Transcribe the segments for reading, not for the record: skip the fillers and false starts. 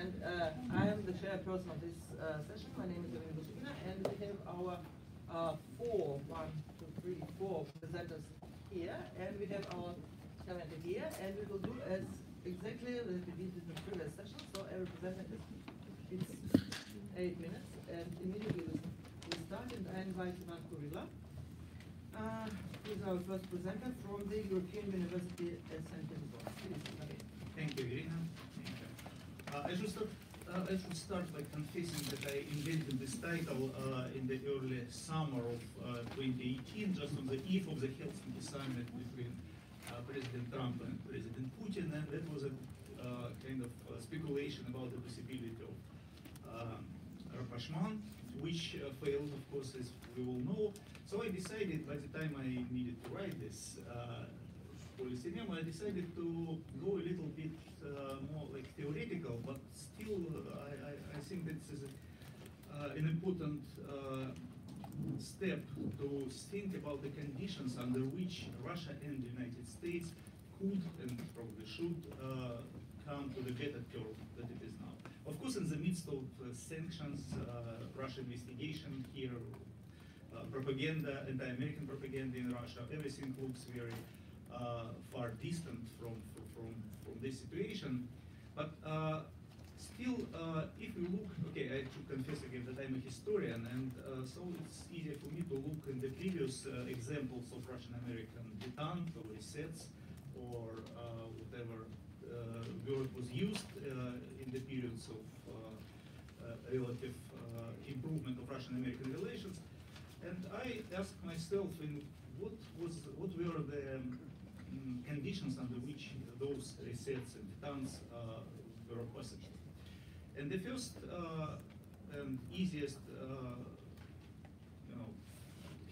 And I am the chairperson of this session. My name is Irina Buzugina, and we have our four presenters here, and we have our presenter here, and we will do as exactly as we did in the previous session. So every presenter is 8 minutes, and immediately we start. And I invite Ivan Kurila, who is our first presenter from the European University at St. Petersburg. Thank you, Irina. I should start by confessing that I invented this title in the early summer of 2018, just on the eve of the Helsinki summit between President Trump and President Putin, and that was a kind of speculation about the possibility of rapprochement, which failed, of course, as we all know. So I decided, by the time I needed to write this policy memo, I decided to go a little bit more like theoretical, but still I think this is an important step to think about the conditions under which Russia and the United States could and probably should come to the better curve that it is now. Of course, in the midst of sanctions, Russia investigation here, propaganda, anti-American propaganda in Russia, everything looks very far distant from this situation, but still, if we look, okay, I should confess again that I'm a historian, and so it's easier for me to look in the previous examples of Russian-American detente or resets or whatever word was used in the periods of relative improvement of Russian-American relations, and I ask myself in what were the conditions under which those resets and detentes were possible. And the first and easiest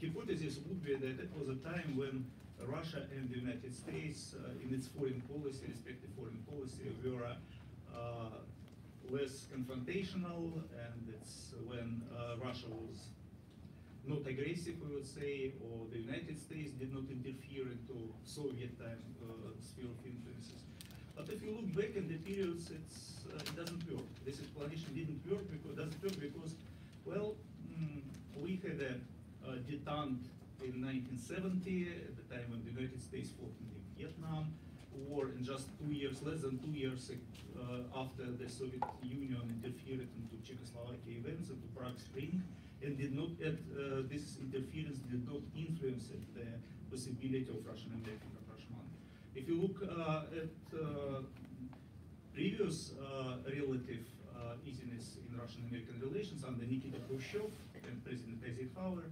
hypothesis would be that it was a time when Russia and the United States in its foreign policy, respective foreign policy, were less confrontational, and it's when Russia was not aggressive, we would say, or the United States did not interfere into Soviet time sphere of influences. But if you look back in the periods, it doesn't work. This explanation doesn't work because, well, we had a detente in 1970, at the time when the United States fought in the Vietnam War, and just 2 years, less than 2 years after the Soviet Union interfered into Czechoslovakia events, into Prague Spring, and did not add, this interference did not influence the possibility of Russian-American rapprochement. If you look at previous relative easiness in Russian-American relations under Nikita Khrushchev and President Eisenhower,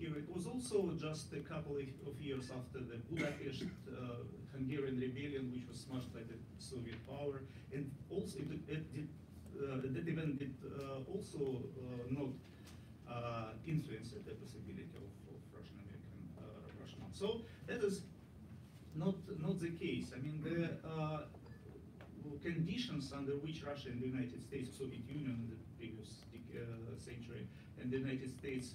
here it was also just a couple of years after the Budapest Hungarian rebellion, which was smashed by the Soviet power, and also that event did also not influenced the possibility of Russian-American rapprochement. So that is not the case. I mean, the conditions under which Russia and the United States, Soviet Union in the previous century, and the United States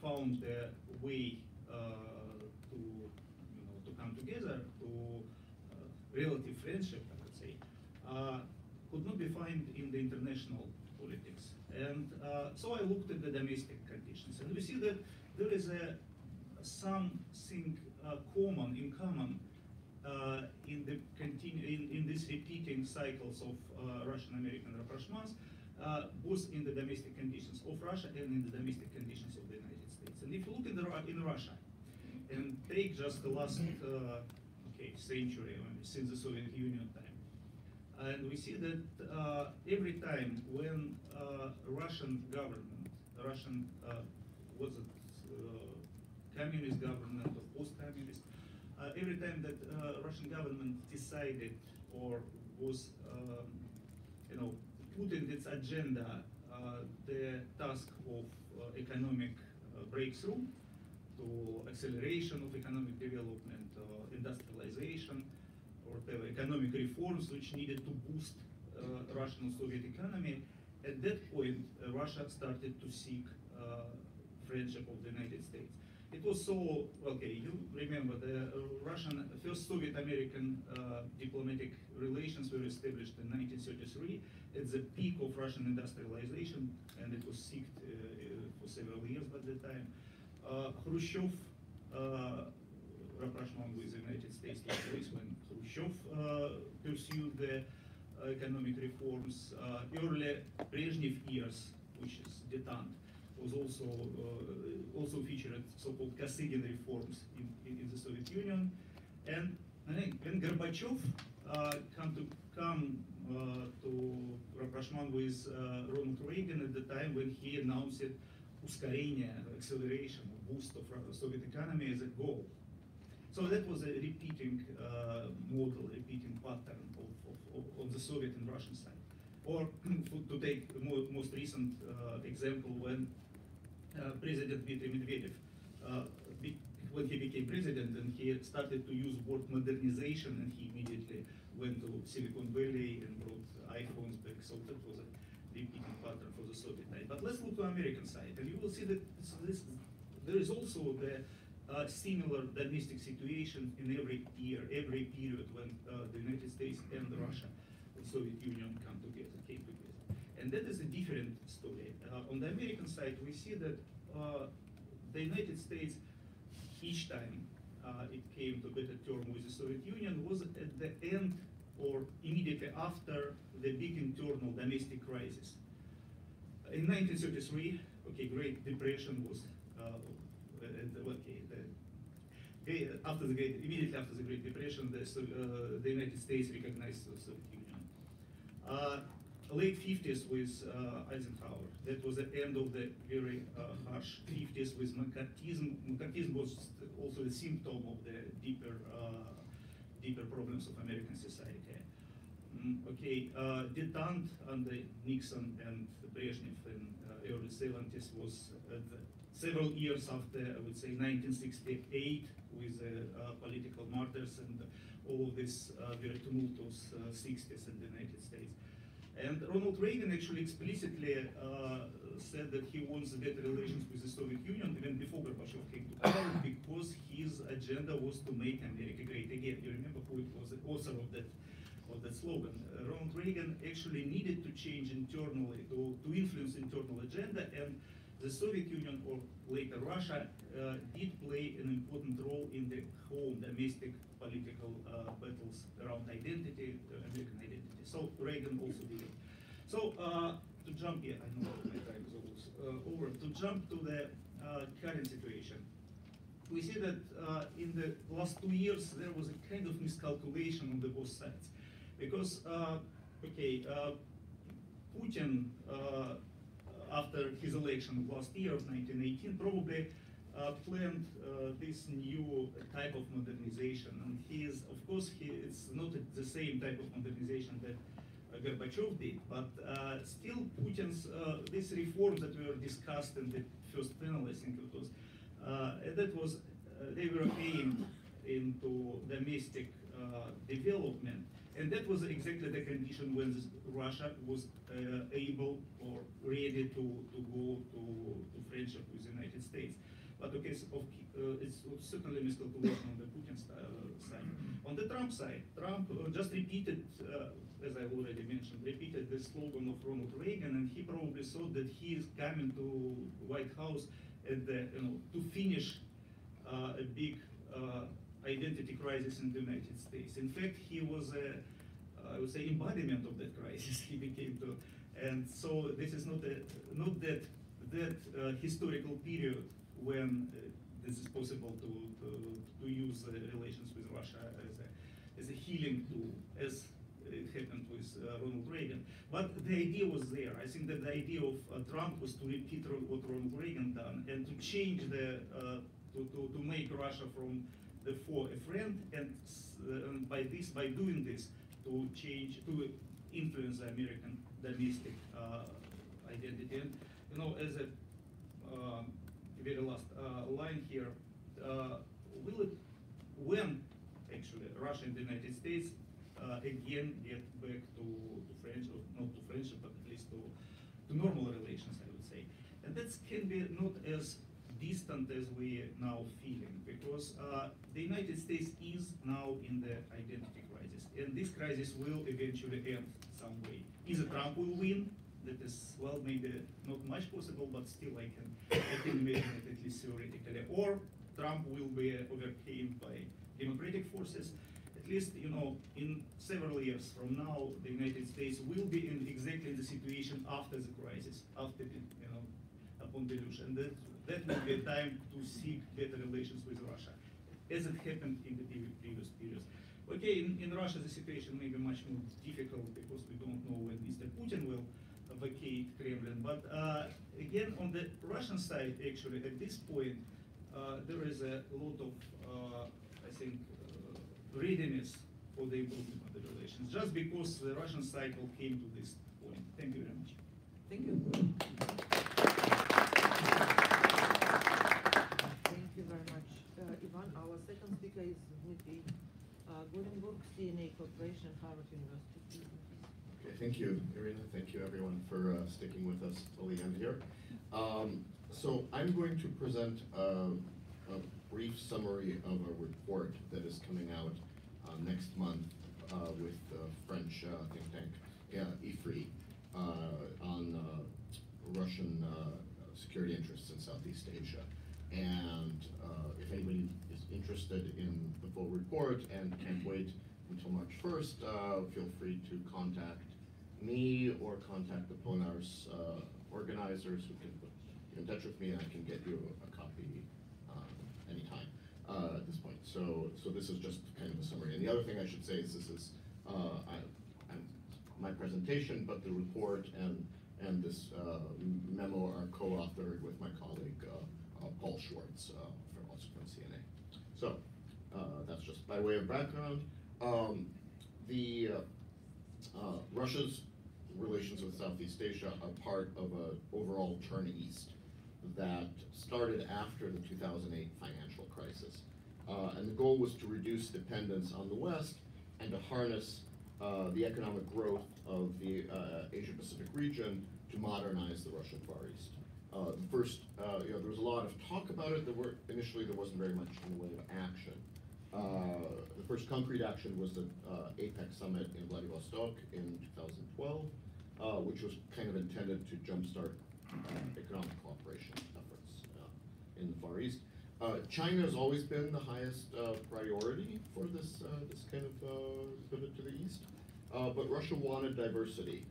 found a way to come together, to relative friendship, I would say, could not be found in the international politics. And so I looked at the domestic conditions, and we see that there is something in common in these repeating cycles of Russian-American rapprochements, both in the domestic conditions of Russia and in the domestic conditions of the United States. And if you look in Russia and take just the last century since the Soviet Union time, and we see that every time when Russian government, communist government or post-communist, every time that Russian government decided or was, put in its agenda the task of economic breakthrough, to acceleration of economic development, industrialization, or economic reforms which needed to boost Russian Soviet economy, at that point Russia started to seek friendship of the United States. It was so, okay, you remember the Russian, first Soviet-American diplomatic relations were established in 1933 at the peak of Russian industrialization, and it was seeked for several years by the time. Khrushchev, rapprochement with the United States took place when Khrushchev pursued the economic reforms. Early Brezhnev years, which is detente, was also featured so-called Kosygin reforms in the Soviet Union. And I think when Gorbachev came to rapprochement with Ronald Reagan at the time when he announced Uskarenia, acceleration, boost of Soviet economy as a goal. So that was a repeating model, repeating pattern of the Soviet and Russian side. Or to take the most recent example, when President Dmitry Medvedev, when he became president and he started to use word modernization, and he immediately went to Silicon Valley and brought iPhones back. So that was a repeating pattern for the Soviet side. But let's look to the American side, and you will see that there is also the similar domestic situation in every year, every period when the United States and Russia, the Soviet Union came together. And that is a different story. On the American side, we see that the United States, each time it came to better term with the Soviet Union, was at the end or immediately after the big internal domestic crisis. In 1933, okay, Great Depression was immediately after the Great Depression, the United States recognized the Soviet Union. Late 50s with Eisenhower, that was the end of the very harsh 50s with McCarthyism. McCarthyism was also a symptom of the deeper problems of American society. Detente under Nixon and Brezhnev in early 70s was several years after, I would say, 1968, with political martyrs and all of this very tumultuous 60s in the United States. And Ronald Reagan actually explicitly said that he wants better relations with the Soviet Union even before Gorbachev came to power, because his agenda was to make America great again. You remember who it was, the author of that slogan. Ronald Reagan actually needed to change internally, to influence internal agenda, and the Soviet Union, or later Russia, did play an important role in the home domestic political battles around identity, American identity. So Reagan also did it. So to jump here, I know my time is almost over. To jump to the current situation, we see that in the last 2 years there was a kind of miscalculation on the both sides, because Putin, after his election last year of 1918, probably planned this new type of modernization. And he is, of course, it's not the same type of modernization that Gorbachev did, but still Putin's, these reforms that were discussed in the first panel, I think it was, they were aimed into domestic development. And that was exactly the condition when Russia was able or ready to go to friendship with the United States. But okay, so it's certainly miscalculation on the Putin side. On the Trump side, Trump just repeated, as I already mentioned, repeated the slogan of Ronald Reagan, and he probably thought that he is coming to White House at the, to finish a big identity crisis in the United States. In fact, he was a, I would say, embodiment of that crisis. He became to, and so this is not that historical period when this is possible to use relations with Russia as a healing tool, as it happened with Ronald Reagan. But the idea was there. I think that the idea of Trump was to repeat what Ronald Reagan done and to change the to make Russia from for a friend, and by doing this, to change, to influence the American domestic identity. And as a very last line here, when actually Russia and the United States again get back to friendship, not to friendship, but at least to normal relations, I would say, and that can be not as distant as we are now feeling, because the United States is now in the identity crisis, and this crisis will eventually end some way. Either Trump will win, that is, well, maybe not much possible, but still I can imagine it, at least theoretically, or Trump will be overcame by democratic forces. At least, you know, in several years from now, the United States will be in exactly the situation after the crisis, after, you know, upon deluge, and that will be a time to seek better relations with Russia, as it happened in the previous periods. Okay, in Russia the situation may be much more difficult because we don't know when Mr. Putin will vacate Kremlin, but again, on the Russian side, actually, at this point, there is a lot of, I think, readiness for the improvement of the relations, just because the Russian cycle came to this point. Thank you very much. Thank you. Thank you very much, Ivan. Our second speaker is Dmitry Gorenburg, CNA Corporation, Harvard University. Okay, thank you, Irina. Thank you, everyone, for sticking with us till the end here. So I'm going to present a brief summary of a report that is coming out next month with the French think tank, IFRI, on Russian security interests in Southeast Asia. And if anybody is interested in the full report and can't wait until March 1st, feel free to contact me or contact the Polonar's organizers who can put you in touch with me, and I can get you a copy anytime at this point. So this is just kind of a summary. And the other thing I should say is this is my presentation, but the report and this memo are co-authored with my colleague Paul Schwartz, also from CNA. So that's just by way of background. Russia's relations with Southeast Asia are part of an overall turn east that started after the 2008 financial crisis. And the goal was to reduce dependence on the West and to harness the economic growth of the Asia-Pacific region to modernize the Russian Far East. You know, there was a lot of talk about it. Initially, there wasn't very much in the way of action. The first concrete action was the APEC summit in Vladivostok in 2012, which was kind of intended to jumpstart economic cooperation efforts in the Far East. China has always been the highest priority for this this kind of pivot to the East, but Russia wanted diversity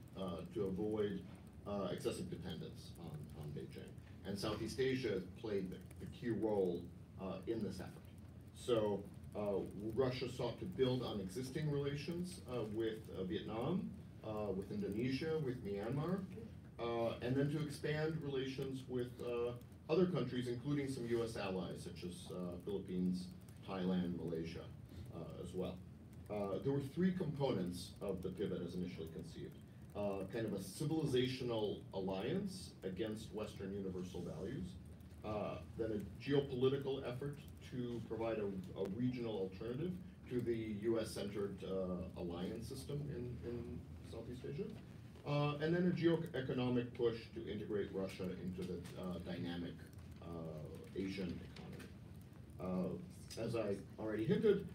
to avoid excessive dependence on Beijing, and Southeast Asia played the key role in this effort. So Russia sought to build on existing relations with Vietnam, with Indonesia, with Myanmar, and then to expand relations with other countries, including some U.S. allies, such as Philippines, Thailand, Malaysia as well. There were three components of the pivot as initially conceived. Kind of a civilizational alliance against Western universal values, then a geopolitical effort to provide a regional alternative to the U.S.-centered alliance system in Southeast Asia, and then a geo-economic push to integrate Russia into the dynamic Asian economy. As I already hinted,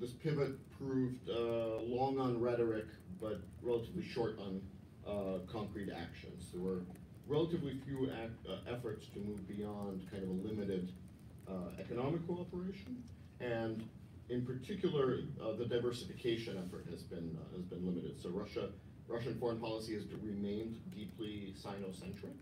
this pivot proved long on rhetoric, but relatively short on concrete actions. There were relatively few efforts to move beyond kind of a limited economic cooperation, and in particular, the diversification effort has been limited. So Russian foreign policy has remained deeply Sino-centric.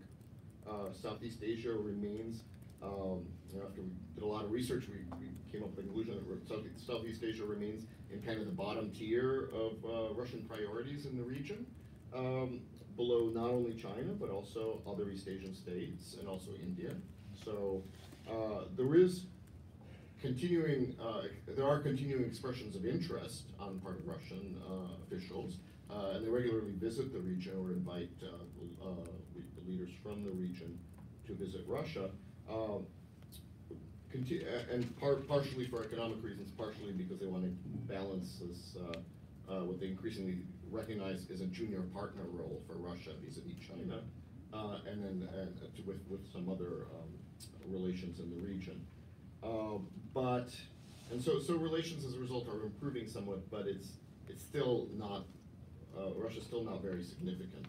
Southeast Asia remains, you know, after we did a lot of research, we came up with the conclusion that Southeast Asia remains in kind of the bottom tier of Russian priorities in the region, below not only China, but also other East Asian states and also India. So there are continuing expressions of interest on part of Russian officials, and they regularly visit the region or invite the leaders from the region to visit Russia, and partially for economic reasons, partially because they want to balance this what they increasingly recognize is a junior partner role for Russia vis-a-vis China, and then with some other relations in the region. So relations as a result are improving somewhat, but it's still not, Russia's still not very significant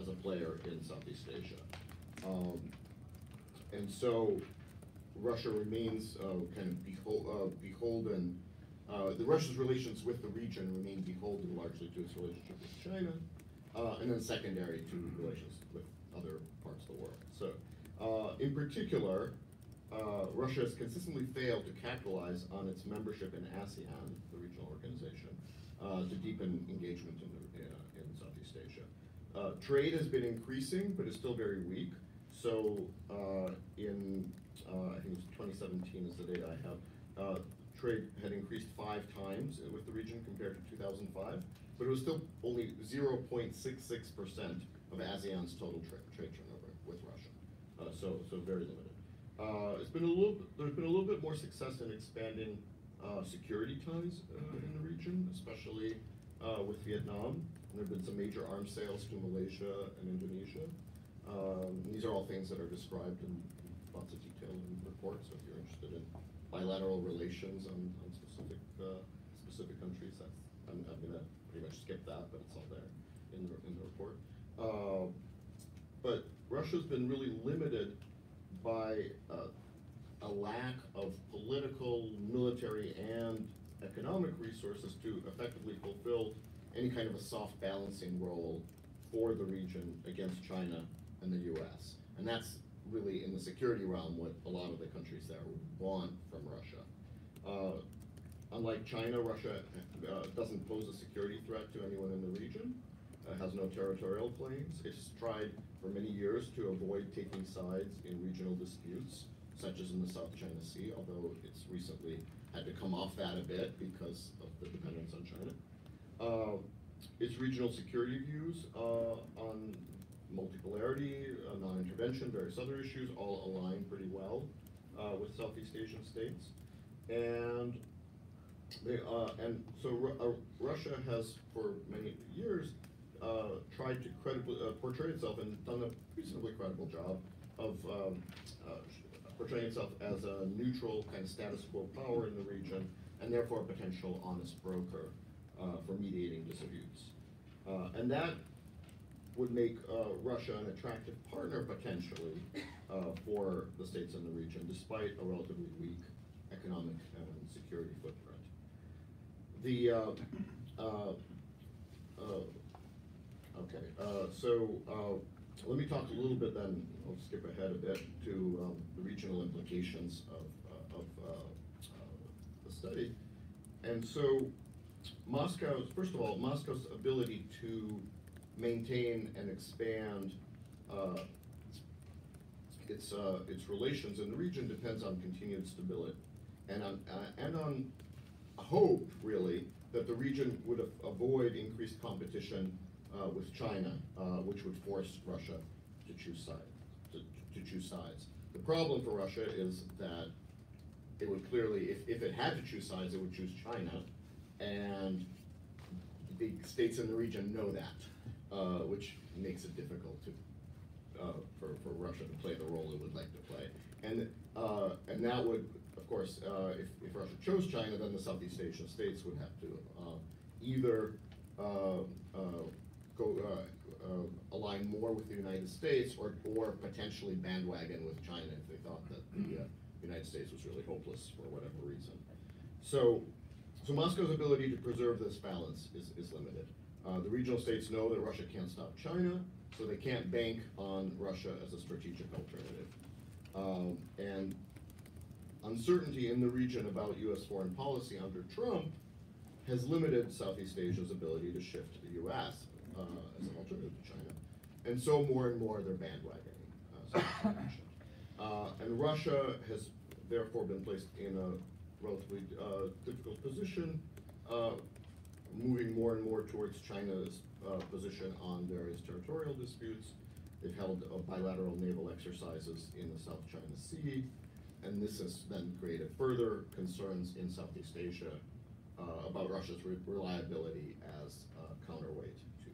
as a player in Southeast Asia. And so Russia remains kind of beholden, Russia's relations with the region remain beholden largely to its relationship with China, and then secondary to relations with other parts of the world. So in particular, Russia has consistently failed to capitalize on its membership in ASEAN, the regional organization, to deepen engagement in Southeast Asia. Trade has been increasing, but is still very weak. So in, I think it was 2017 is the data I have, trade had increased 5 times with the region compared to 2005, but it was still only 0.66% of ASEAN's total trade turnover with Russia. So very limited. There's been a little bit more success in expanding security ties in the region, especially with Vietnam. There have been some major arms sales to Malaysia and Indonesia. These are all things that are described in lots of detail in reports. So if you're interested in bilateral relations on specific countries, that's, I'm going to pretty much skip that, but it's all there in the report. But Russia's been really limited by a lack of political, military, and economic resources to effectively fulfill any kind of a soft balancing role for the region against China and the US. And that's really, in the security realm, what a lot of the countries there want from Russia. Unlike China, Russia doesn't pose a security threat to anyone in the region. Has no territorial claims. It's tried for many years to avoid taking sides in regional disputes, such as in the South China Sea, although it's recently had to come off that a bit because of the dependence on China. Its regional security views on multipolarity, non-intervention, various other issues, all align pretty well with Southeast Asian states. And so Russia has, for many years, tried to credibly portray itself and done a reasonably credible job of portraying itself as a neutral kind of status quo power in the region, and therefore a potential honest broker for mediating disputes. And that would make Russia an attractive partner potentially for the states in the region, despite a relatively weak economic and security footprint. So let me talk a little bit then, I'll skip ahead a bit, to the regional implications of the study. And so Moscow's, first of all, Moscow's ability to maintain and expand its relations in the region depends on continued stability and on hope, really, that the region would avoid increased competition with China, which would force Russia to choose sides. The problem for Russia is that it would clearly, if it had to choose sides, it would choose China, and the states in the region know that, which makes it difficult to for Russia to play the role it would like to play. And that would, of course, if Russia chose China, then the Southeast Asian states would have to either align more with the United States or potentially bandwagon with China if they thought that the United States was really hopeless for whatever reason. So Moscow's ability to preserve this balance is limited. The regional states know that Russia can't stop China, so they can't bank on Russia as a strategic alternative. And uncertainty in the region about US foreign policy under Trump has limited Southeast Asia's ability to shift to the US as an alternative to China. And so more and more they're bandwagoning Southeast Asia. And Russia has therefore been placed in a relatively difficult position, moving more and more towards China's position on various territorial disputes. They've held bilateral naval exercises in the South China Sea, and this has then created further concerns in Southeast Asia about Russia's reliability as a counterweight to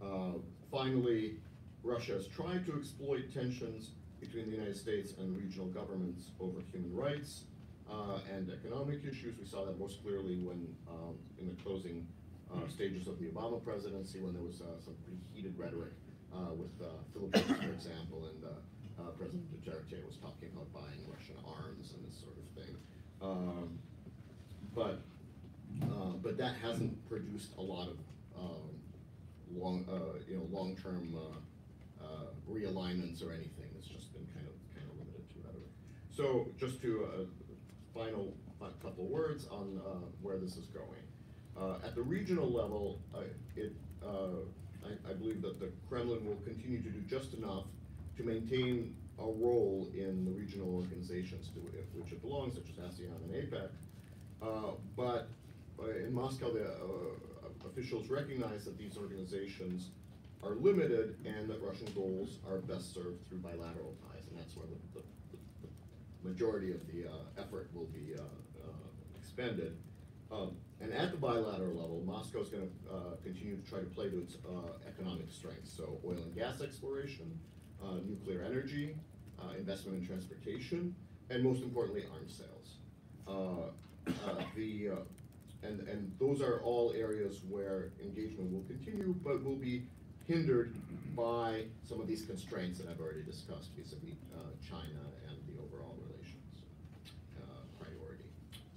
China. Finally, Russia has tried to exploit tensions between the United States and regional governments over human rights and economic issues. We saw that most clearly when, in the closing stages of the Obama presidency, when there was some pretty heated rhetoric with Philippines, for example, and President Duterte was talking about buying Russian arms and this sort of thing. But that hasn't produced a lot of long-term realignments or anything. It's just been kind of limited to rhetoric. So just to final couple words on where this is going. At the regional level, I believe that the Kremlin will continue to do just enough to maintain a role in the regional organizations to which it belongs, such as ASEAN and APEC. But in Moscow, the officials recognize that these organizations are limited and that Russian goals are best served through bilateral ties, and that's where the majority of the effort will be expended. And at the bilateral level, Moscow is going to continue to try to play to its economic strengths, so oil and gas exploration, nuclear energy, investment in transportation, and most importantly, arms sales. And those are all areas where engagement will continue, but will be hindered by some of these constraints that I've already discussed vis-a-vis China and the overall relations priority.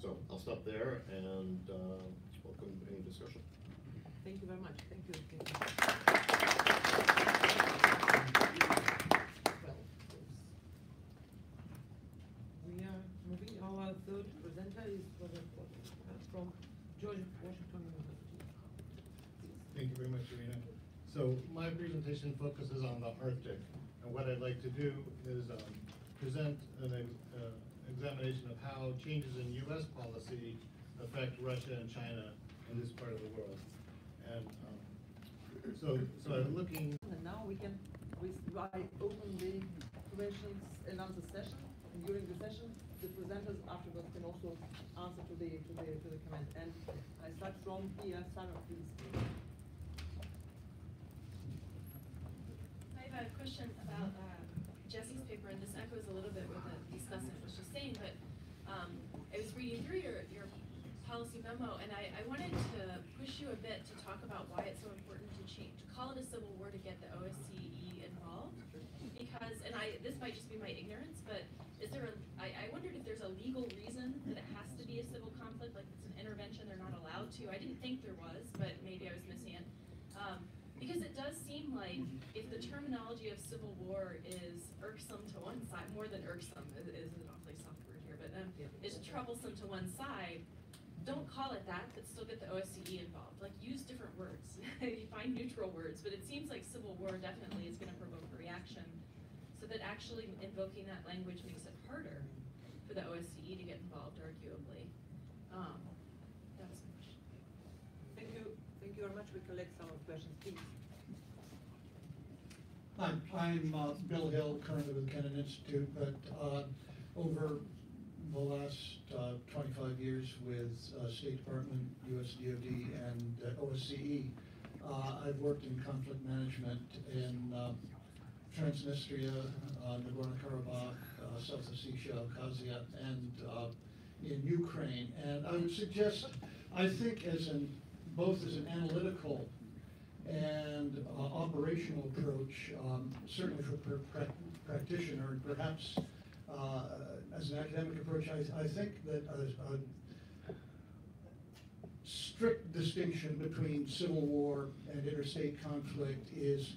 So I'll stop there and welcome any discussion. Thank you very much. Thank you. Well, we are moving. Our third presenter is from Georgia, Washington University. Thank you very much, Irina. So my presentation focuses on the Arctic, and what I'd like to do is present an examination of how changes in U.S. policy affect Russia and China in this part of the world. And so I'm looking. And now I open the questions and answer session. And during the session, the presenters afterwards can also answer to the comments. And I start from here. Sarah, please. I have a question about Jesse's paper, and this echoes a little bit what the discussant was just saying. But I was reading through your policy memo, and I wanted to push you a bit to talk about why it's so important to call it a civil war to get the OSCE involved. Because, and this might just be my ignorance, but I wondered if there's a legal reason that it has to be a civil conflict, like it's an intervention they're not allowed to. I didn't think there was, but maybe I was missing it. Because it does seem like if the terminology of civil war is irksome to one side, more than irksome is an awfully soft word here, but it's troublesome to one side, don't call it that, but still get the OSCE involved. Like, use different words. You find neutral words, but it seems like civil war definitely is going to provoke a reaction, so that actually invoking that language makes it harder for the OSCE to get involved, arguably. That was my question. Thank you. Thank you very much. We collect some questions, please. Hi, I'm Bill Hill, currently with the Kennan Institute, but over the last 25 years with State Department, US DOD, and OSCE. I've worked in conflict management in Transnistria, Nagorno-Karabakh, South Ossetia, Abkhazia, and in Ukraine. And I would suggest, I think both as an analytical and operational approach, certainly for practitioner, and perhaps as an academic approach, I think that a strict distinction between civil war and interstate conflict is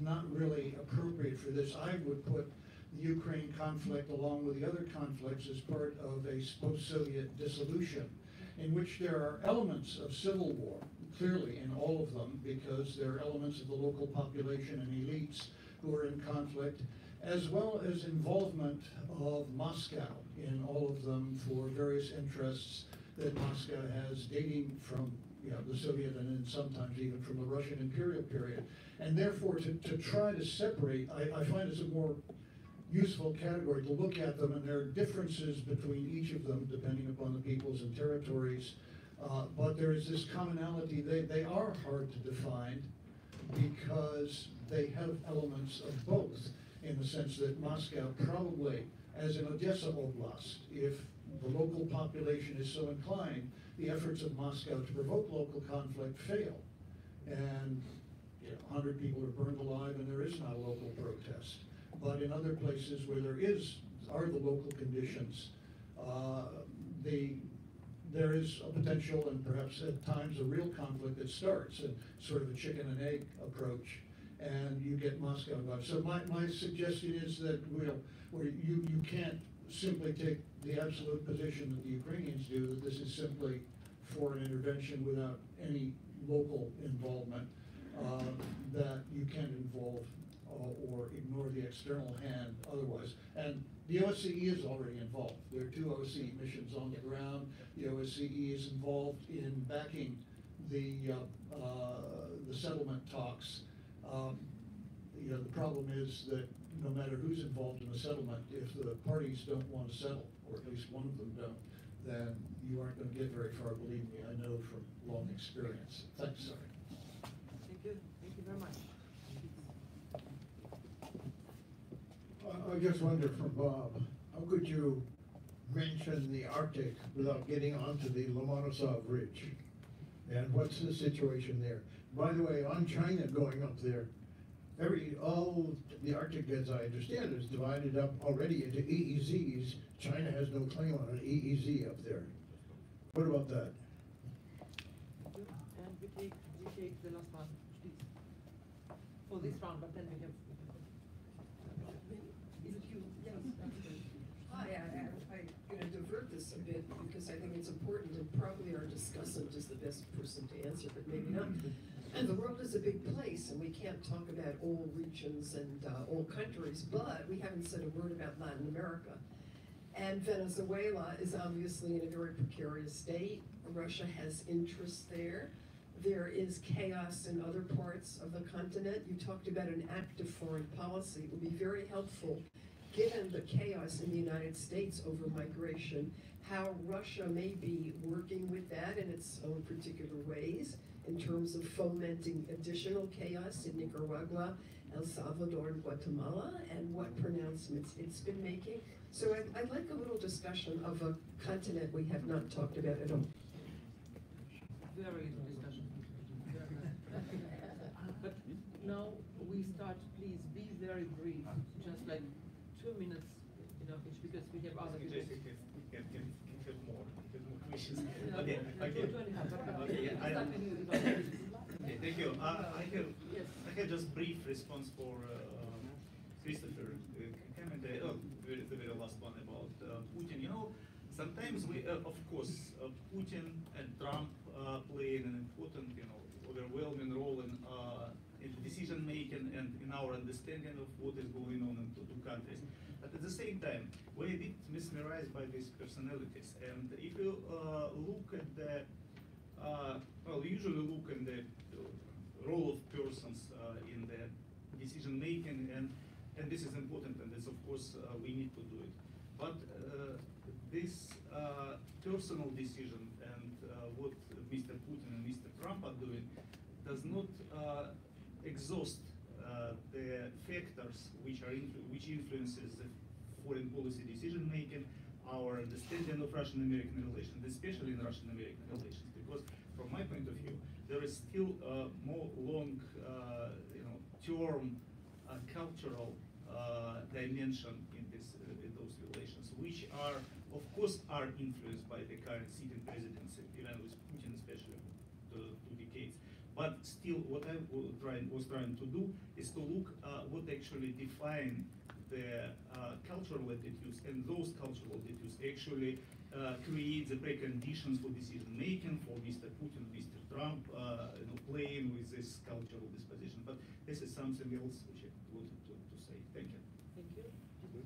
not really appropriate for this. I would put the Ukraine conflict along with the other conflicts as part of a post-Soviet dissolution, in which there are elements of civil war, clearly in all of them, because there are elements of the local population and elites who are in conflict, as well as involvement of Moscow in all of them for various interests that Moscow has dating from the Soviet and then sometimes even from the Russian imperial period. And therefore, to try to separate, I find it's a more useful category to look at them, and there are differences between each of them depending upon the peoples and territories. But there is this commonality. They are hard to define because they have elements of both, in the sense that Moscow probably, as an Odessa Oblast, if the local population is so inclined, the efforts of Moscow to provoke local conflict fail. And 100 people are burned alive and there is not a local protest. But in other places where there are the local conditions, there is a potential and perhaps at times a real conflict that starts, and sort of a chicken and egg approach, and you get Moscow involved. So my suggestion is that you can't simply take the absolute position that the Ukrainians do, that this is simply foreign intervention without any local involvement, that you can't involve or ignore the external hand otherwise. And the OSCE is already involved. There are two OSCE missions on the ground. The OSCE is involved in backing the settlement talks. The problem is that no matter who's involved in the settlement, if the parties don't want to settle, or at least one of them don't, then you aren't going to get very far, believe me. I know from long experience. Thanks, sorry. Thank you. Thank you very much. I just wonder from Bob, how could you mention the Arctic without getting onto the Lomonosov Ridge? And what's the situation there? By the way, on China going up there, all the Arctic, as I understand, is divided up already into EEZs. China has no claim on an EEZ up there. What about that? And we take the last one, please, for this round, but then we have. Is it you? Yes. Hi, I'm going to divert this a bit because I think it's important, and probably our discussant is the best person to answer, but maybe not. And the world is a big place, and we can't talk about all regions and all countries, but we haven't said a word about Latin America. And Venezuela is obviously in a very precarious state. Russia has interests there. There is chaos in other parts of the continent. You talked about an active foreign policy. It would be very helpful, given the chaos in the United States over migration, how Russia may be working with that in its own particular ways in terms of fomenting additional chaos in Nicaragua, El Salvador, and Guatemala, and what pronouncements it's been making. So I'd like a little discussion of a continent we have not talked about at all. Very little discussion. But now we start, please be very brief, just like 2 minutes, because we have other people. Can have more questions. Okay, thank you. I have just brief response for Christopher. Comment, the very last one about Putin. Sometimes we, Putin and Trump play an important, overwhelming role in decision making and in our understanding of what is going on in two countries. But at the same time, we're a bit mesmerized by these personalities. And if you look at the, usually look at the role of persons in the decision making, and this is important, and this, of course, we need to do it. But this personal decision and what Mr. Putin and Mr. Trump are doing does not exhaust the factors which influences the foreign policy decision making, our understanding of Russian-American relations, especially in Russian-American relations, because from my point of view, there is still more long, term cultural dimension in this in those relations, which are, of course, are influenced by the current sitting presidency, even with Putin, especially two decades. But still, what I was trying to do is to look what actually define the cultural attitudes, and those cultural attitudes actually create the preconditions for decision making for Mr. Putin, Mr. Trump, playing with this cultural disposition. But this is something else which I wanted to say. Thank you. Thank you.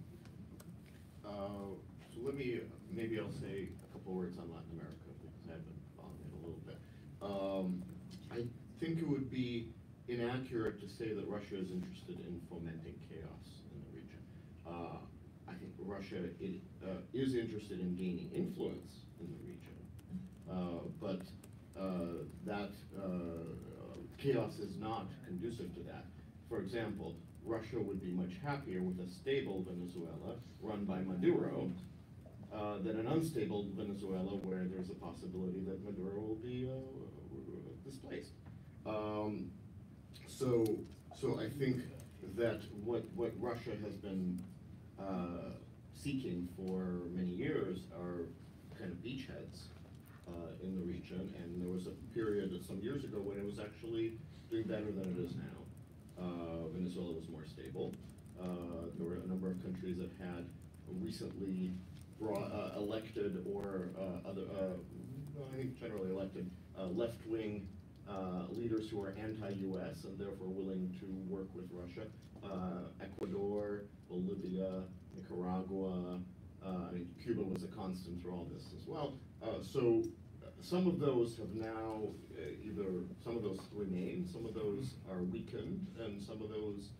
So let me, maybe I'll say a couple words on Latin America, because I've been on it a little bit. I think it would be inaccurate to say that Russia is interested in fomenting chaos in the region. I think Russia is interested in gaining influence in the region, but that chaos is not conducive to that. For example, Russia would be much happier with a stable Venezuela run by Maduro than an unstable Venezuela where there's a possibility that Maduro will be displaced. So I think that what Russia has been seeking for many years are kind of beachheads in the region, and there was a period some years ago when it was actually doing better than it is now. Venezuela was more stable. There were a number of countries that had recently elected or I think generally elected left-wing leaders who are anti-US and therefore willing to work with Russia. Ecuador, Bolivia, Nicaragua, I mean, Cuba was a constant through all this as well. So some of those have now either, some of those remain, some of those are weakened, and some of those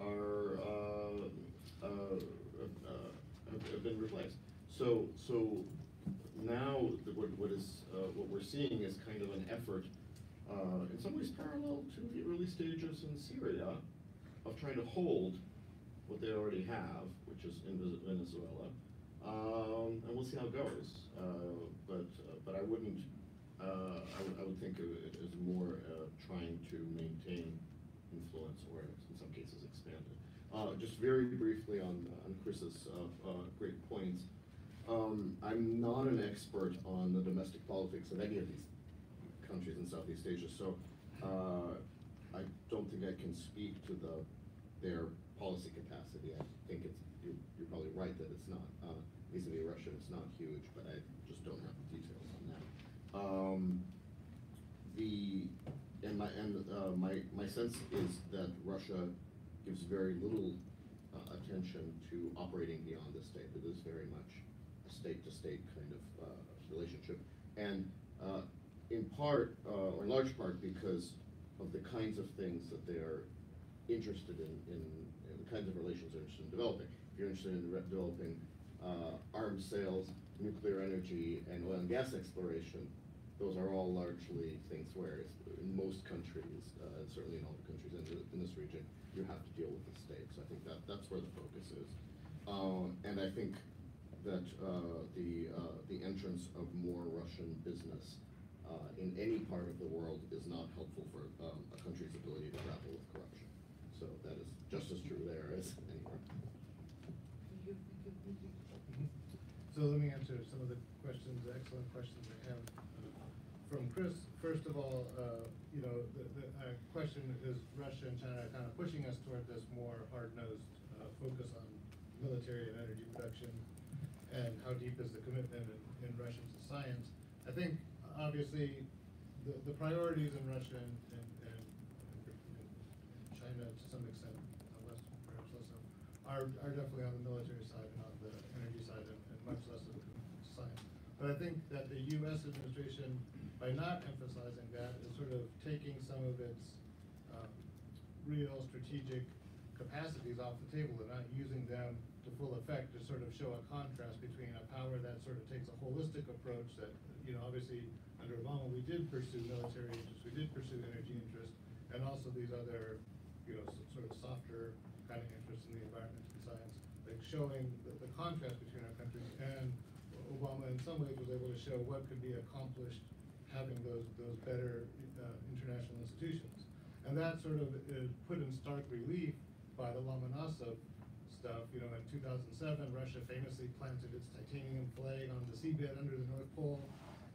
are have been replaced. So now what we're seeing is kind of an effort, in some ways parallel to the early stages in Syria, of trying to hold what they already have, which is in Venezuela. And we'll see how it goes, but I wouldn't. I would think of it as more trying to maintain influence, or in some cases expand it. Just very briefly on Chris's great points. I'm not an expert on the domestic politics of any of these countries in Southeast Asia, so I don't think I can speak to their policy capacity. I think you're probably right that it's not vis-a-vis Russia. It's not huge, but I just don't have the details on that. My sense is that Russia gives very little attention to operating beyond the state. It is very much a state-to-state kind of relationship, and in part or in large part because of the kinds of things that they are interested in the kinds of relations they're interested in developing. If you're interested in developing arms sales, nuclear energy, and oil and gas exploration, those are all largely things where, in most countries, and certainly in all the countries in this region, you have to deal with the state. So I think that's where the focus is. And I think that the entrance of more Russian business in any part of the world is not helpful for a country's ability to grapple with corruption. So that is just as true there as anywhere. So let me answer some of the questions, excellent questions I have from Chris. First of all, you know, our question is Russia and China are kind of pushing us toward this more hard-nosed focus on military and energy production, and how deep is the commitment in Russia to science. I think, obviously, the priorities in Russia and China, to some extent, West perhaps also, are definitely on the military side and on the energy side, and much less of science. But I think that the U.S. administration, by not emphasizing that, is sort of taking some of its real strategic capacities off the table and not using them to full effect to sort of show a contrast between a power that sort of takes a holistic approach that, you know, obviously under Obama we did pursue military interests, we did pursue energy interests, and also these other, you know, sort of softer kind of interests in the environment and science, like showing the contrast between our countries. And Obama in some ways was able to show what could be accomplished having those better international institutions. And that sort of is put in stark relief by the Lomonosov stuff. You know, in 2007, Russia famously planted its titanium flag on the seabed under the North Pole.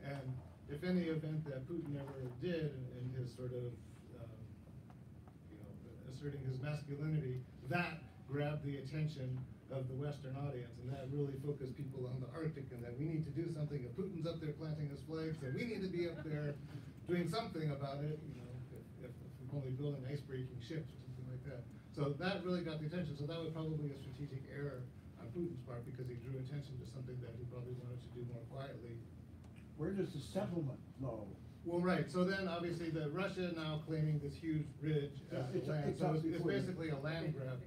And if any event that Putin ever did in his sort of, you know, asserting his masculinity, that grabbed the attention of the Western audience, and that really focused people on the Arctic, and that we need to do something. If Putin's up there planting his flag, so we need to be up there doing something about it. You know, if we're only building ice-breaking ships or something like that. So that really got the attention. So that was probably a strategic error on Putin's part, because he drew attention to something that he probably wanted to do more quietly. Where does the settlement go? Well, right. So then, obviously, the Russia now claiming this huge ridge as land. So it's basically a land grab.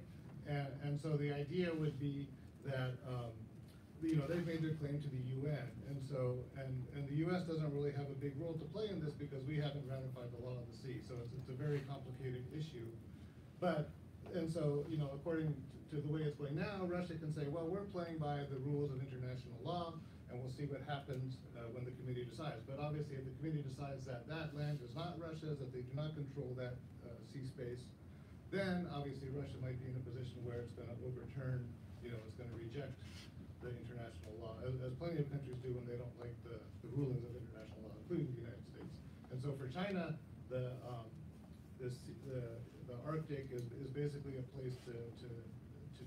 And so the idea would be that you know, they've made their claim to the UN, and the US doesn't really have a big role to play in this because we haven't ratified the law of the sea. So it's a very complicated issue. But, and so, you know, according to the way it's going now, Russia can say, well, we're playing by the rules of international law, and we'll see what happens when the committee decides. But obviously, if the committee decides that that land is not Russia's, that they do not control that sea space, then obviously Russia might be in a position where it's going to overturn, you know, it's going to reject the international law, as plenty of countries do when they don't like the rulings of international law, including the United States. And so for China, the Arctic is basically a place to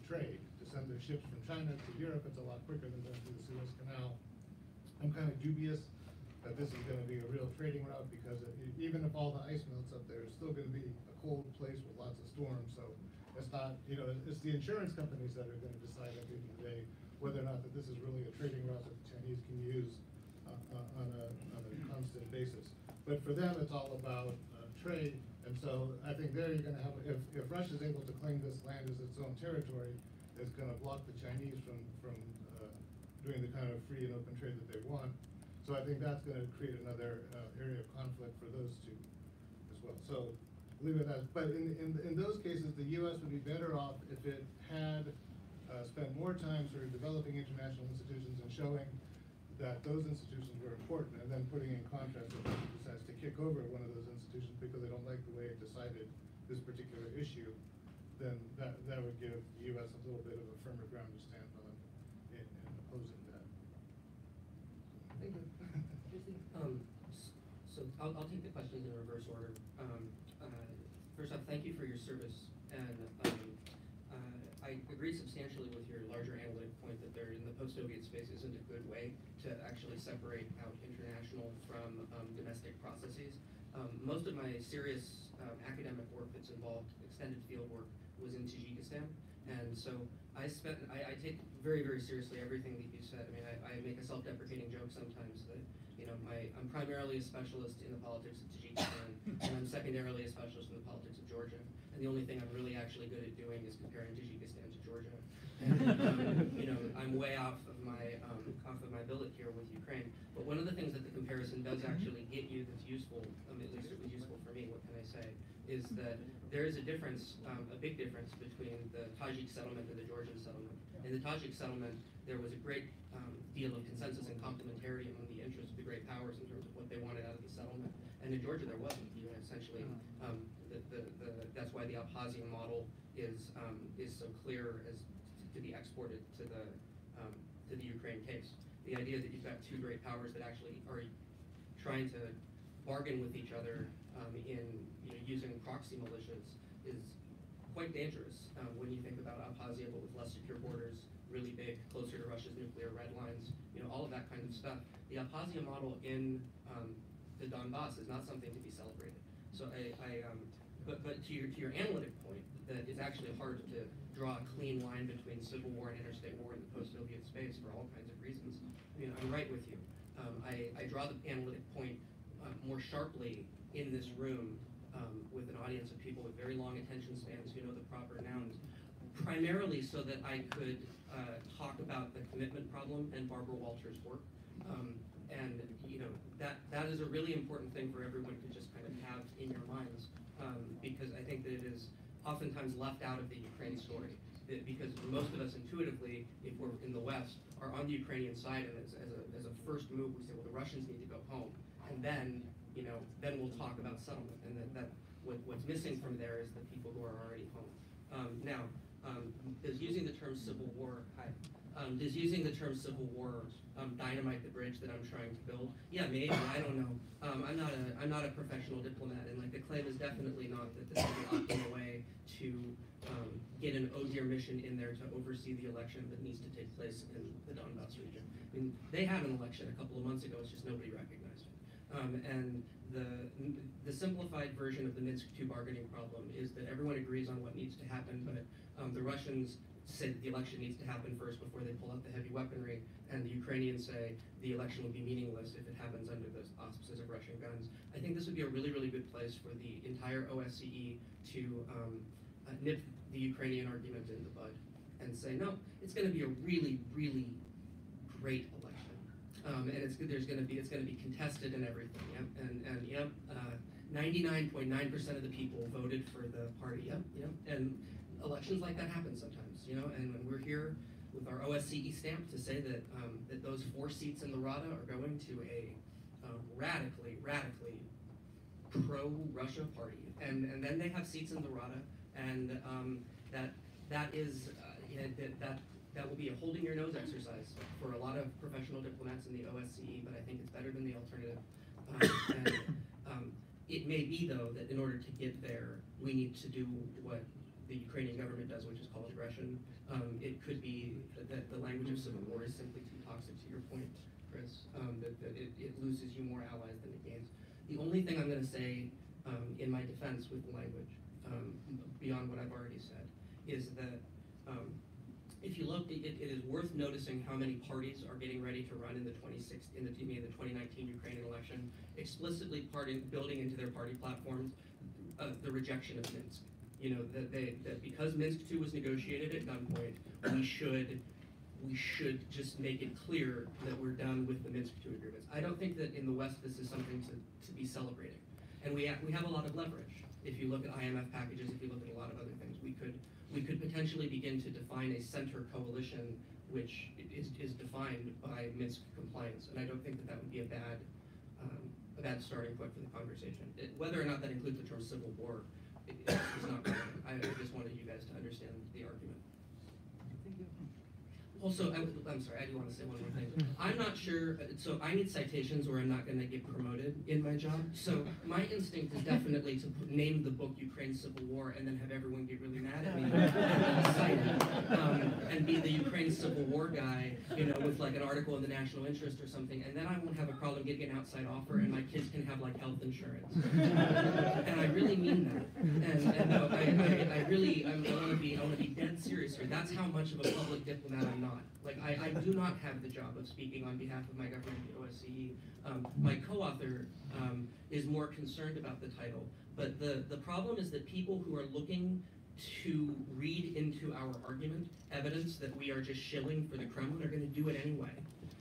trade, to send their ships from China to Europe. It's a lot quicker than going through the Suez Canal. I'm kind of dubious that this is going to be a real trading route, because even if all the ice melts up there, it's still going to be a cold place with lots of storms. So it's not, you know, it's the insurance companies that are going to decide at the end of the day whether or not that this is really a trading route that the Chinese can use on a constant basis. But for them, it's all about trade. And so I think there you're going to have, if Russia's able to claim this land as its own territory, it's going to block the Chinese from doing the kind of free and open trade that they want. So I think that's going to create another area of conflict for those two as well. So leave it as, but in those cases, the US would be better off if it had spent more time sort of developing international institutions and showing that those institutions were important, and then putting in contrast if it decides to kick over one of those institutions because they don't like the way it decided this particular issue, then that would give the US a little bit of a firmer ground to stand on in opposing that. Thank you. So I'll take the questions in reverse order. First off, thank you for your service. And I agree substantially with your larger analytic point that there in the post-Soviet space isn't a good way to actually separate out international from domestic processes. Most of my serious academic work that's involved extended field work was in Tajikistan. And so I take very, very seriously everything that you said. I mean, I make a self-deprecating joke sometimes that, you know, I'm primarily a specialist in the politics of Tajikistan, and I'm secondarily a specialist in the politics of Georgia. And the only thing I'm really actually good at doing is comparing Tajikistan to Georgia. And, you know, I'm way off of my billet here with Ukraine. But one of the things that the comparison does actually get you that's useful, at least it was useful for me, what can I say, is that there is a difference, a big difference between the Tajik settlement and the Georgian settlement. In the Tajik settlement, there was a great deal of consensus and complementarity among the interests of the great powers in terms of what they wanted out of the settlement. And in Georgia, there wasn't. You know, essentially, that's why the Abkhazia model is so clear as to be exported to the Ukraine case. The idea that you've got two great powers that actually are trying to bargain with each other using proxy militias is quite dangerous when you think about Abkhazia, but with less secure borders, really big, closer to Russia's nuclear red lines, you know, all of that kind of stuff. The Abkhazia model in the Donbas is not something to be celebrated. So but to your analytic point, that it's actually hard to draw a clean line between civil war and interstate war in the post-Soviet space for all kinds of reasons. I mean, I'm right with you. I draw the analytic point more sharply in this room with an audience of people with very long attention spans who know the proper nouns, primarily so that I could talk about the commitment problem and Barbara Walters' work. And you know that is a really important thing for everyone to just kind of have in your minds, because I think that it is oftentimes left out of the Ukraine story. Because most of us intuitively, if we're in the West, are on the Ukrainian side, and as a first move, we say, well, the Russians need to go home, and then you know then we'll talk about settlement. And what's missing from there is the people who are already home. Does using the term civil war? Does using the term civil war dynamite the bridge that I'm trying to build? Yeah, maybe, I don't know. I'm not a professional diplomat, and like the claim is definitely not that this is an optimal way to get an ODIHR mission in there to oversee the election that needs to take place in the Donbas region. I mean, they had an election a couple of months ago, it's just nobody recognized it. And the simplified version of the Minsk II bargaining problem is that everyone agrees on what needs to happen, but the Russians say that the election needs to happen first before they pull out the heavy weaponry, and the Ukrainians say the election will be meaningless if it happens under the auspices of Russian guns. I think this would be a really, really good place for the entire OSCE to nip the Ukrainian argument in the bud and say, no, it's going to be a really, really great election. And it's going to be contested and everything. Yep. And yep, 99.9% of the people voted for the party, and elections like that happen sometimes, and when we're here with our OSCE stamp to say that that those 4 seats in the Rada are going to a radically pro-Russia party, and then they have seats in the Rada, and that will be a holding your nose exercise for a lot of professional diplomats in the OSCE, but I think it's better than the alternative. It may be, though, that in order to get there, we need to do what the Ukrainian government does, which is called aggression. It could be that the language of civil war is simply too toxic, to your point, Chris, that it loses you more allies than it gains. The only thing I'm going to say in my defense with the language, beyond what I've already said, is that if you look, it is worth noticing how many parties are getting ready to run in the 2019 Ukrainian election, explicitly building into their party platforms the rejection of Minsk. That because Minsk II was negotiated at gunpoint, we should just make it clear that we're done with the Minsk II agreements. I don't think that in the West this is something to be celebrating, and we have a lot of leverage. If you look at IMF packages, if you look at a lot of other things, we could potentially begin to define a center coalition which is defined by Minsk compliance, and I don't think that would be a bad starting point for the conversation. Whether or not that includes the term civil war is not relevant. I just wanted you guys to understand the argument. Also, I'm sorry, I do want to say one more thing. I'm not sure, so I need citations or I'm not going to get promoted in my job. So my instinct is definitely to name the book Ukraine's Civil War and then have everyone get really mad at me and cited, and be the Ukraine's Civil War guy, with like an article in the National Interest or something, and then I won't have a problem getting an outside offer and my kids can have like health insurance. And I really mean that. And no, I want to be dead serious here. That's how much of a public diplomat I'm not. Like, I do not have the job of speaking on behalf of my government, the OSCE. My co-author is more concerned about the title, but the problem is that people who are looking to read into our argument evidence that we are just shilling for the Kremlin are going to do it anyway,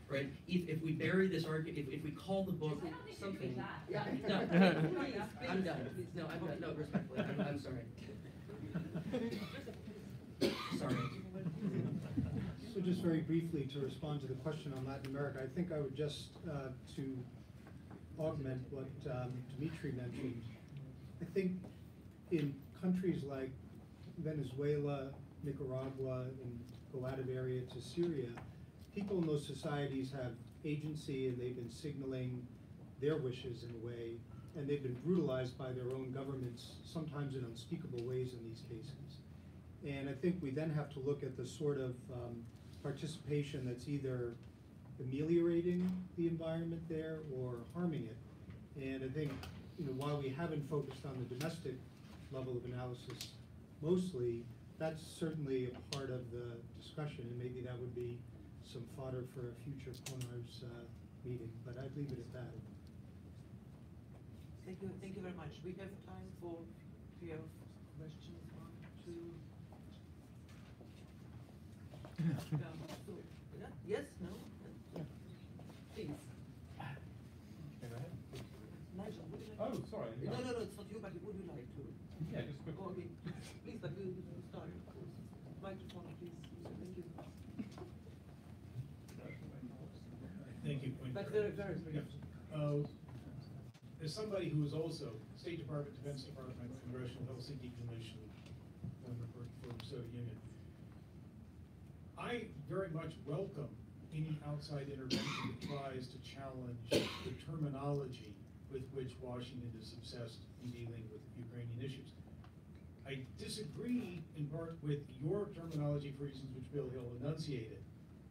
right? If we bury this argument, if we call the book something... I'm done. No, I'm done. No, respectfully, I'm sorry. Sorry. So just very briefly to respond to the question on Latin America, I think I would just, to augment what Dmitry mentioned, I think in countries like Venezuela, Nicaragua, and the Latin area to Syria, people in those societies have agency and they've been signaling their wishes in a way, and they've been brutalized by their own governments, sometimes in unspeakable ways in these cases. And I think we then have to look at the sort of participation that's either ameliorating the environment there or harming it. And I think, while we haven't focused on the domestic level of analysis mostly, that's certainly a part of the discussion, and maybe that would be some fodder for a future Plenar's meeting, but I'd leave it at that. Thank you very much. We have time for 3 or 4 questions. 1, 2. Yes, no? Please. Can I have? Nigel, would you like to? Oh, sorry. No, it's not you, but would you like to? Yeah, just quickly. Oh, okay. Please, but you start, of course. Microphone, please. Thank you. Thank you. That's very, very good. There's somebody who is also State Department, Defense Department, Congressional Helsinki Commission, member for the Soviet Union. I very much welcome any outside intervention that tries to challenge the terminology with which Washington is obsessed in dealing with Ukrainian issues. I disagree in part with your terminology for reasons which Bill Hill enunciated,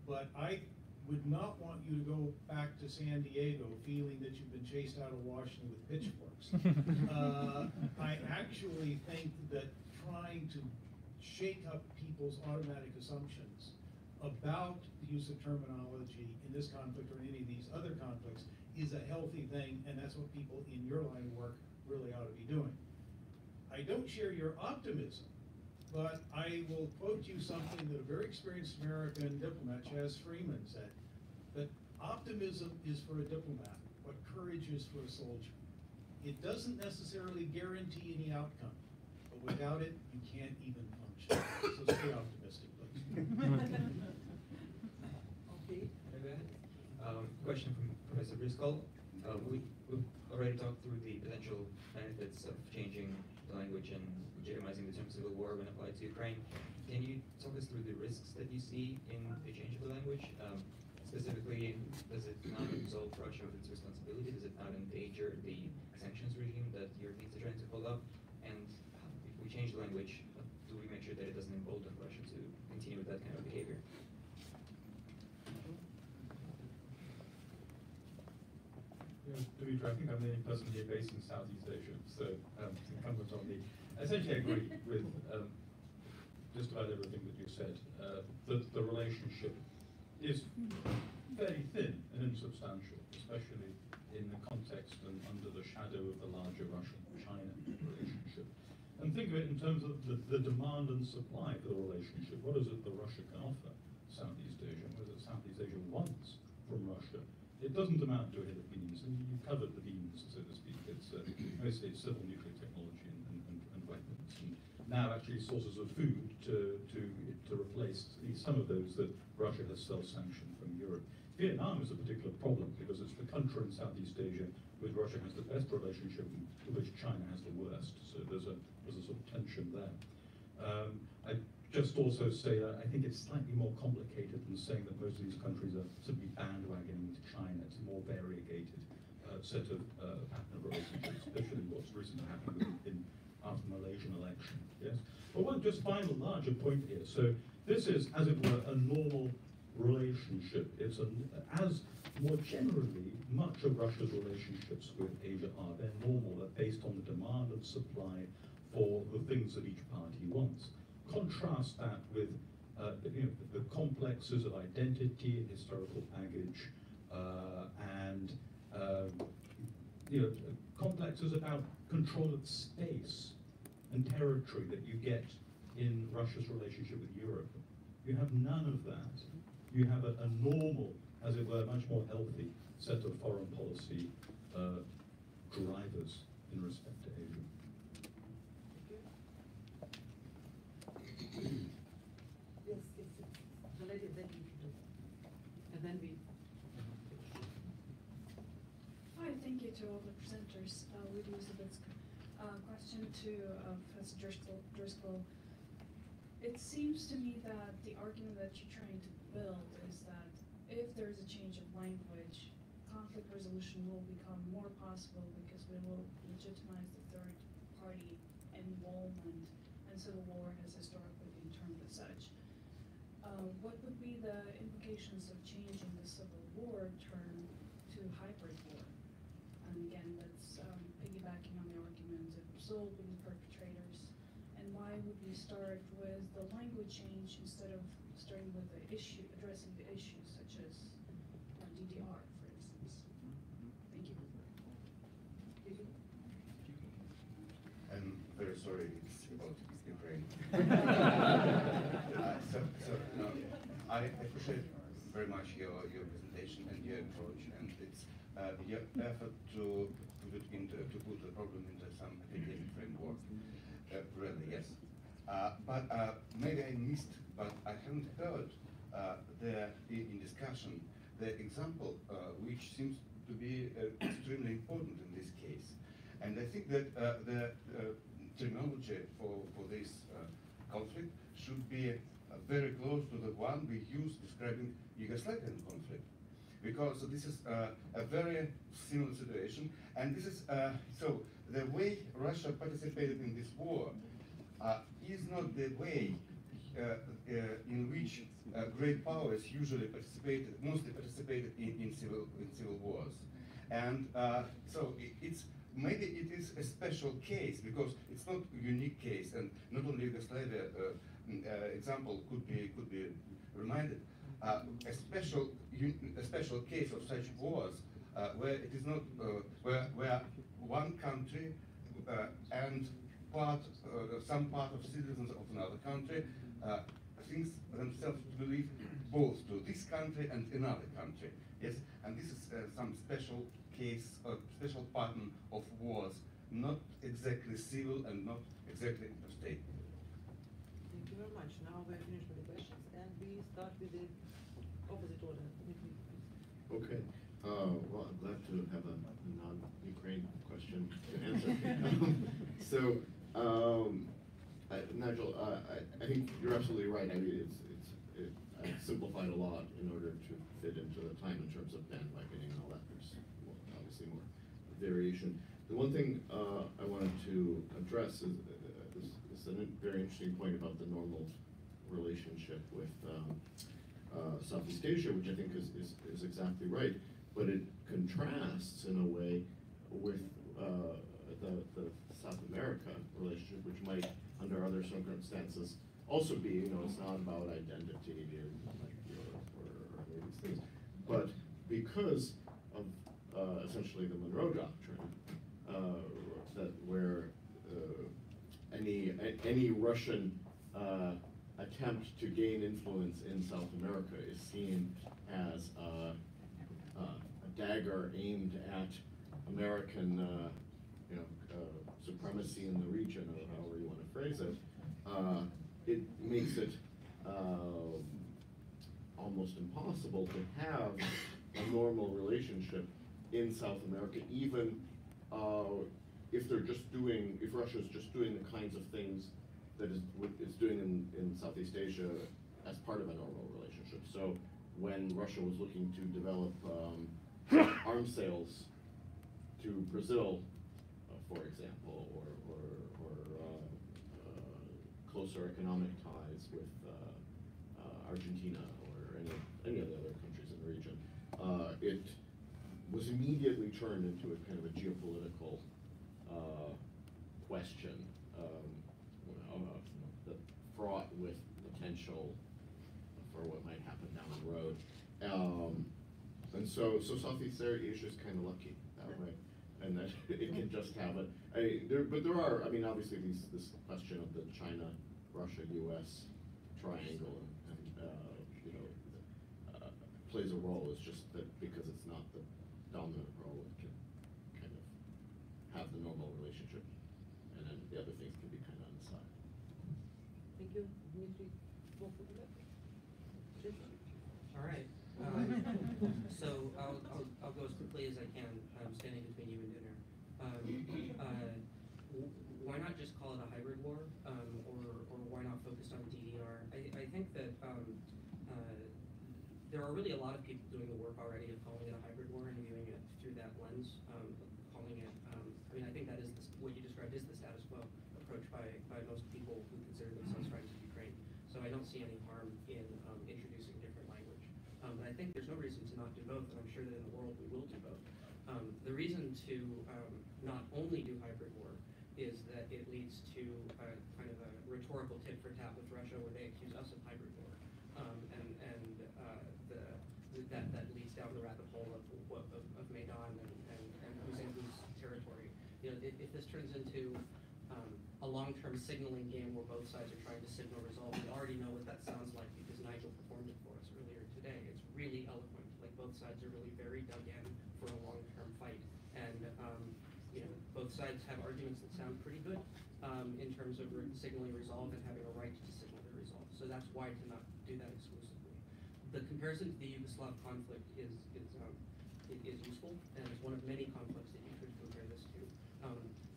but I would not want you to go back to San Diego feeling that you've been chased out of Washington with pitchforks. I actually think that trying to shake up people's automatic assumptions about the use of terminology in this conflict or in any of these other conflicts is a healthy thing, and that's what people in your line of work really ought to be doing. I don't share your optimism, but I will quote you something that a very experienced American diplomat, Chas Freeman, said, that optimism is for a diplomat, what courage is for a soldier. It doesn't necessarily guarantee any outcome, but without it, you can't even function. So stay optimistic, please. Okay. Question from Professor Driscoll. We've already talked through the potential benefits of changing the language and legitimizing the term civil war when applied to Ukraine. Can you talk us through the risks that you see in the change of the language? Specifically, does it not absolve Russia of its responsibility? Does it not endanger the sanctions regime that Europeans are trying to hold up? And if we change the language, do we make sure that it doesn't embolden Russia to continue with that kind of behavior? I think I'm the only person here based in Southeast Asia, so it's incumbent on me. I essentially agree with just about everything that you said, that the relationship is fairly thin and insubstantial, especially in the context and under the shadow of the larger Russian-China relationship. And think of it in terms of the demand and supply for the relationship. What is it that Russia can offer Southeast Asia? What is it Southeast Asia wants from Russia? It doesn't amount to a head of beans, and you covered the beans, so to speak. It's mostly civil nuclear technology and weapons, and now actually sources of food to replace at least some of those that Russia has self-sanctioned from Europe. Vietnam is a particular problem because it's the country in Southeast Asia with Russia has the best relationship to which China has the worst. So there's a sort of tension there. I just also say that I think it's slightly more complicated than saying that most of these countries are simply bandwagoning to China. It's a more variegated set of pattern of relationships, especially what's recently happened in after the Malaysian election. Yes, but one just final larger point here. So this is, as it were, a normal relationship. It's as more generally much of Russia's relationships with Asia are. They're normal. They're based on the demand and supply for the things that each party wants. Contrast that with the complexes of identity, historical baggage, and complexes about control of space and territory that you get in Russia's relationship with Europe. You have none of that. You have a normal, as it were, much more healthy set of foreign policy drivers in respect to Asia. Yes, so let it then you do. And then we. Hi, thank you to all the presenters. Lydia Zabitska. Question to Professor Driscoll. It seems to me that the argument that you're trying to build is that if there's a change of language, conflict resolution will become more possible because we will legitimize the third party involvement, and civil war has historically been termed as such. What would be the implications of changing the civil war term to hybrid war? And again, that's piggybacking on the argument of absolving the perpetrators. And why would we start with the language change instead of starting with the issue, addressing the issues such as DDR, for instance? Thank you. I'm very sorry, it's about Ukraine. No, I appreciate very much your presentation and your approach, and it's your effort to put the problem into some academic framework. Really, yes. But maybe I missed, but I haven't heard in discussion the example which seems to be extremely important in this case. And I think that the terminology for this conflict should be very close to the one we use describing Yugoslavian conflict. Because this is a very similar situation, and this is so the way Russia participated in this war is not the way in which great powers usually participated, mostly participated in civil wars, and so it's maybe it is a special case because it's not a unique case, and not only Yugoslavia example could be reminded. A special case of such wars where it is not where one country and some part of citizens of another country thinks themselves to believe both to this country and another country. Yes, and this is some special case or special pattern of wars, not exactly civil and not exactly interstate. Thank you very much. Now we're finished with the questions, and we start with the opposite order. Okay. Well, I'm glad to have a non-Ukraine question to answer. Nigel, I think you're absolutely right. I mean, I've simplified a lot in order to fit into the time in terms of bandwagoning and all that. There's obviously more variation. The one thing I wanted to address is a very interesting point about the normal relationship with Southeast Asia, which I think is exactly right, but it contrasts in a way with the South America relationship, which might, under other circumstances, also be, you know, it's not about identity and like Europe or any of these things, but because of essentially the Monroe Doctrine, where any Russian attempt to gain influence in South America is seen as a dagger aimed at American supremacy in the region, or however you want to phrase it. It makes it almost impossible to have a normal relationship in South America, even if Russia's just doing the kinds of things that it's doing in Southeast Asia as part of a normal relationship. So when Russia was looking to develop arms sales to Brazil, for example, or closer economic ties with Argentina or any of the other countries in the region, it was immediately turned into a kind of a geopolitical question, fraught with potential for what might happen down the road. And so Southeast Asia is kind of lucky that way, and that it can just have it. But obviously this question of the China, Russia, U.S. triangle and plays a role. It's just that because it's not the dominant role, it can kind of have the normal relationship, and then the other things can be kind of on the side. Thank you, Dmitry. All right. So I'll go as quickly as I can. I'm standing between you and dinner. Why not just call it a hybrid war, or why not focus on DDR? I think that there are really a lot of people doing the work already of calling it a hybrid war and viewing it through that lens. I think that is what you described is the status quo approach by most people who consider themselves friends of Ukraine. So I don't see any harm in introducing different language. But I think there's no reason to not do both, and I'm sure that in the world we will do both. The reason to not only do hybrid war is that it leads to a kind of a rhetorical tit for tat with Russia, where they accuse us of hybrid war, and that leads down the rabbit hole of Maidan and who's in whose territory. You know, if this turns into a long-term signaling game where both sides are trying to signal resolve. We already know what that sounds like because Nigel performed it for us earlier today. It's really eloquent. Like, both sides are really very dug in for a long-term fight, and both sides have arguments that sound pretty good in terms of signaling resolve and having a right to signal the resolve. So that's why to not do that exclusively. The comparison to the Yugoslav conflict is useful, and it's one of many conflicts that you could compare this to.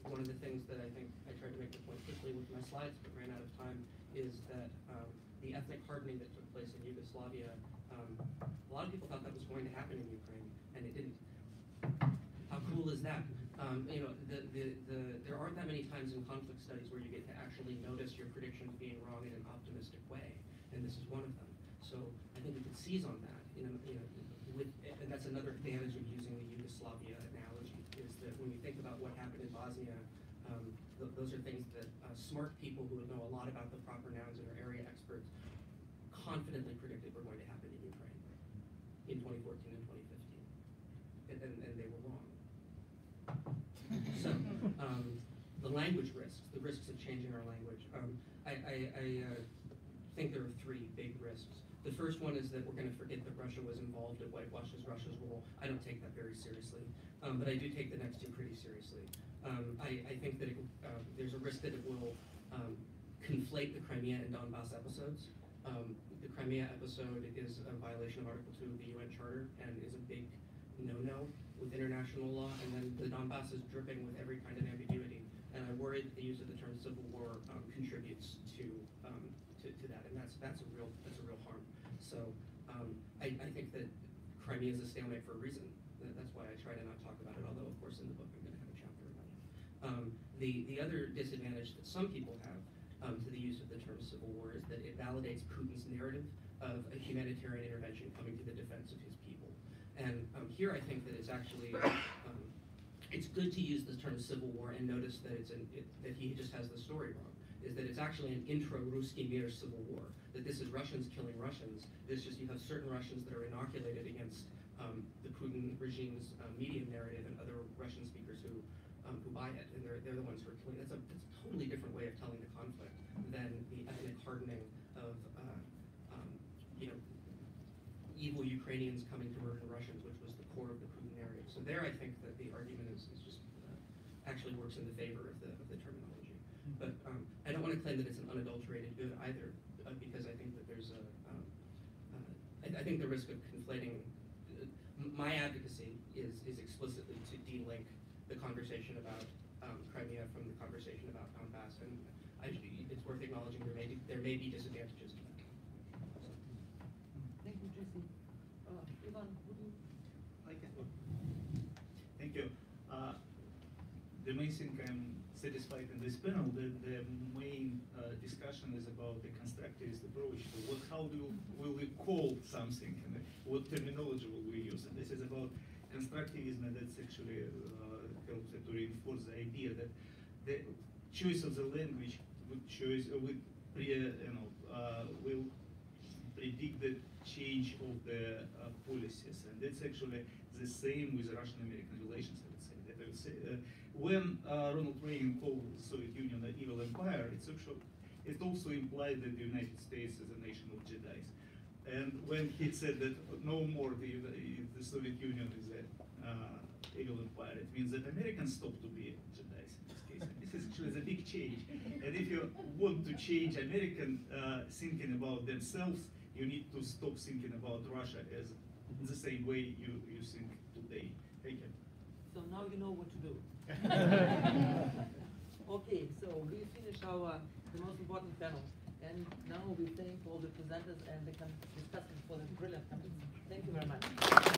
One of the things that I think I tried to make the point quickly with my slides but ran out of time is that the ethnic hardening that took place in Yugoslavia, a lot of people thought that was going to happen in Ukraine, and it didn't. How cool is that? There aren't that many times in conflict studies where you get to actually notice your predictions being wrong in an optimistic way, and this is one of them. So I think we could seize on that, and that's another advantage of using the Yugoslavia analogy, is that when we think about what happened in Bosnia, those are things that smart people who would know a lot about the proper nouns and are area experts confidently predicted were going to happen in Ukraine in 2014 and 2015, and they were wrong. So the language risks, the risks of changing our language. I think there are three big risks. The first one is that we're going to forget that Russia was involved. It whitewashes Russia's role. I don't take that very seriously, but I do take the next two pretty seriously. I think that there's a risk that it will conflate the Crimea and Donbas episodes. The Crimea episode is a violation of Article 2 of the UN Charter and is a big no-no with international law, and then the Donbas is dripping with every kind of ambiguity, and I worry that the use of the term civil war contributes to that, and that's a real harm. So I think that Crimea is a stalemate for a reason. That's why I try to not talk about it, although of course in the book I'm going to have a chapter about it. The other disadvantage that some people have to the use of the term civil war is that it validates Putin's narrative of a humanitarian intervention coming to the defense of his people. And here I think that it's actually, it's good to use the term civil war and notice that that he just has the story wrong, is that it's actually an intra-Ruski Mir civil war, that this is Russians killing Russians. This just, you have certain Russians that are inoculated against the Putin regime's media narrative and other Russian speakers who buy it, and they're the ones who are killing. That's a totally different way of telling the conflict than the ethnic hardening of evil Ukrainians coming to murder Russians, which was the core of the Putin narrative. So there, I think that the argument is just actually works in the favor of the terminology. But I don't want to claim that it's an unadulterated good either, because I think that there's I think the risk of conflating. My advocacy is explicitly to delink the conversation about Crimea from the conversation about Donbass, and it's worth acknowledging there may be disadvantages to that. Thank you, Jesse. Ivan, would you? I can. Thank you. The main thing I'm satisfied in this panel, the main discussion is about the constructivist approach to how will we call something, and what terminology will we use. And this is about constructivism, and that's actually helps to reinforce the idea that the choice of the language will predict the change of the policies, and that's actually the same with Russian-American relations. I would say when Ronald Reagan called the Soviet Union an evil empire, it also implied that the United States is a nation of Jedis, and when he said that no more the Soviet Union is an evil empire, it means that Americans stopped to be Jedis in this case. And this is actually a big change, and if you want to change American thinking about themselves, you need to stop thinking about Russia as the same way you think today. Thank you. So now you know what to do. Okay, so we finish the most important panel, and now we thank all the presenters and the discussants for the brilliant comments. Thank you very much.